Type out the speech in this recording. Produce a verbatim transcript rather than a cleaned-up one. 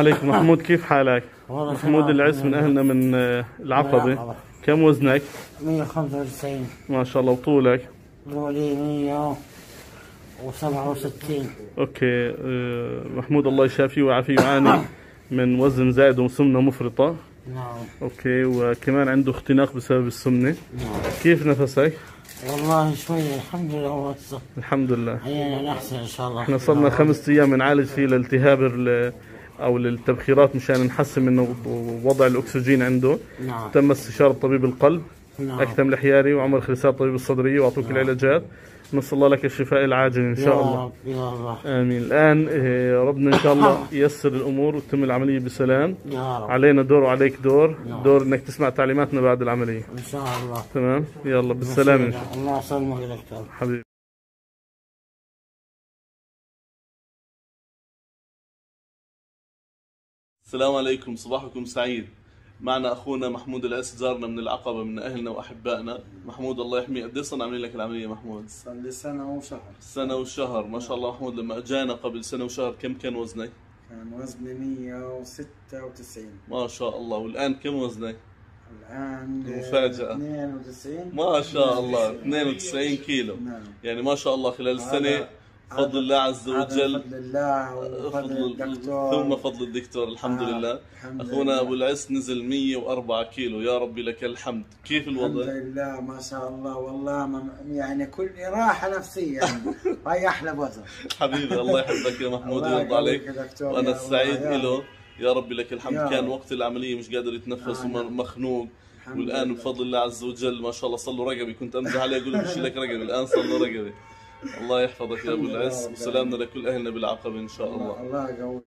السلام عليكم. محمود كيف حالك؟ محمود العس من اهلنا من العقبة. كم وزنك؟ مية وخمسة وتسعين. ما شاء الله. وطولك؟ طولي مية وسبعة وستين. اوكي محمود الله يشافيه ويعافيه، يعاني من وزن زائد وسمنة مفرطة. نعم. اوكي وكمان عنده اختناق بسبب السمنة. نعم. كيف نفسك؟ والله شوية الحمد لله. وصل الحمد لله. أيوة أحسن إن شاء الله. احنا صرنا خمس أيام نعالج فيه لالتهاب أو للتبخيرات مشان نحسن من وضع الأكسجين عنده. نعم. تم استشارة طبيب القلب. نعم. أكتم الحياري وعمر خليسات طبيب الصدرية وأعطوك نعم. العلاجات. نسأل الله لك الشفاء العاجل إن شاء الله. يا الله. آمين. الآن ربنا إن شاء الله ييسر الأمور وتتم العملية بسلام. يا رب. علينا دور وعليك دور، دور إنك تسمع تعليماتنا بعد العملية. إن شاء الله. تمام؟ يلا بالسلامة إن شاء الله. الله يسلمك يا دكتور. حبيبي. السلام عليكم، صباحكم سعيد. معنا أخونا محمود العس، جارنا من العقبة، من أهلنا وأحبائنا. محمود الله يحميه. قديش صار عاملين لك العملية محمود؟ صار لي سنة وشهر. سنة وشهر، ما شاء الله. محمود لما أجانا قبل سنة وشهر كم كان وزنك؟ كان وزني مية وستة وتسعين. ما شاء الله. والآن كم وزنك؟ الآن مفاجأة. اثنين وتسعين. ما شاء الله. اثنين وتسعين كيلو. نعم. يعني ما شاء الله خلال السنة بفضل الله عز وجل، بفضل الله وفضل الدكتور، ثم فضل الدكتور. الحمد آه. لله. الحمد أخونا لله. أبو العس نزل مية وأربعة كيلو، يا ربي لك الحمد. كيف الوضع؟ الحمد لله ما شاء الله. والله يعني كل راحة نفسية يعني. هاي أحلى وزن حبيبي. الله يحفظك يا محمود ويرضى عليك، وأنا السعيد إله. يا ربي لك الحمد. كان وقت العملية مش قادر يتنفس آه. ومخنوق، والآن بفضل الله عز وجل ما شاء الله صار له رقبي. كنت أمزح عليه أقول له بشيل لك رقبي، الآن صار له رقبي. الله يحفظك يا ابو العز، وسلامنا لكل اهلنا بالعقبة ان شاء الله. الله يقويك.